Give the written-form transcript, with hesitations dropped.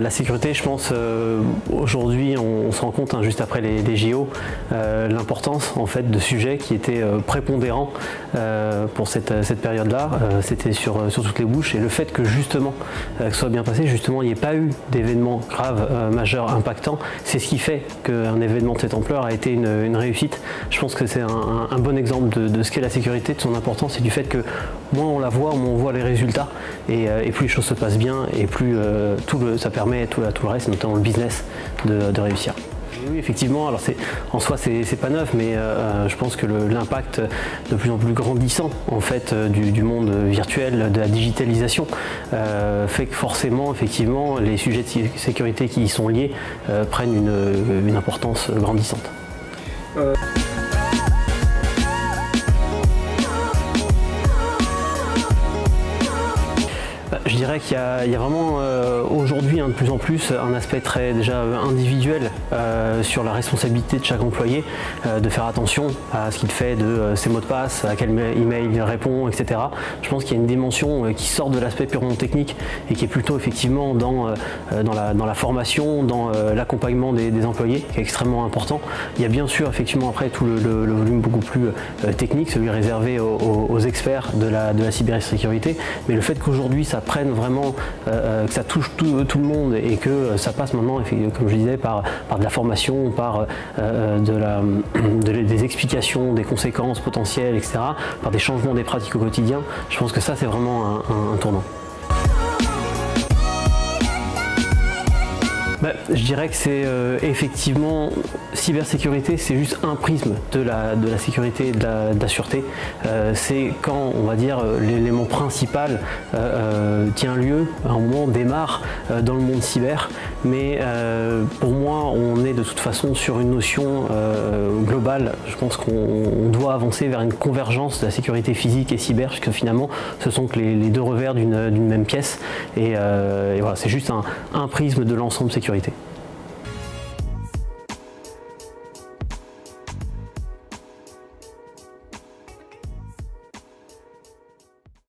La sécurité, je pense, aujourd'hui, on se rend compte, hein, juste après les JO, l'importance en fait de sujets qui étaient prépondérants pour cette période-là. C'était sur toutes les bouches, et le fait que justement, que ce soit bien passé, justement, il n'y ait pas eu d'événements graves, majeurs, impactants, c'est ce qui fait qu'un événement de cette ampleur a été une réussite. Je pense que c'est un bon exemple de ce qu'est la sécurité, de son importance et du fait que moins on la voit, moins on voit les résultats, et plus les choses se passent bien, et plus ça permet à tout le reste, notamment le business, de réussir. Oui, effectivement, alors en soi c'est pas neuf, mais je pense que l'impact de plus en plus grandissant en fait du monde virtuel, de la digitalisation, fait que forcément, effectivement, les sujets de sécurité qui y sont liés prennent une importance grandissante. Je dirais qu'il y a vraiment aujourd'hui, de plus en plus, un aspect très déjà individuel sur la responsabilité de chaque employé, de faire attention à ce qu'il fait de ses mots de passe, à quel email il répond, etc. Je pense qu'il y a une dimension qui sort de l'aspect purement technique et qui est plutôt effectivement dans la formation, dans l'accompagnement des employés, qui est extrêmement important. Il y a bien sûr effectivement après tout le volume beaucoup plus technique, celui réservé aux experts de la cybersécurité, mais le fait qu'aujourd'hui ça prenne vraiment, que ça touche tout le monde et que ça passe maintenant, comme je disais, par de la formation, par des explications, des conséquences potentielles, etc., par des changements des pratiques au quotidien, je pense que ça c'est vraiment un tournant. Je dirais que c'est effectivement, cybersécurité, c'est juste un prisme de la sécurité et de la sûreté. C'est quand, on va dire, l'élément principal tient lieu, à un moment démarre dans le monde cyber, mais pour moi, on est de toute façon sur une notion globale. Je pense qu'on doit avancer vers une convergence de la sécurité physique et cyber, parce que finalement, ce sont que les deux revers d'une même pièce. Et voilà, c'est juste un prisme de l'ensemble sécurité.